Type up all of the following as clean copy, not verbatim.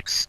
Mix. Remix.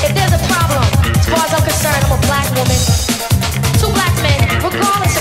If there's a problem, as far as I'm concerned, I'm a black woman. Two black men, regardless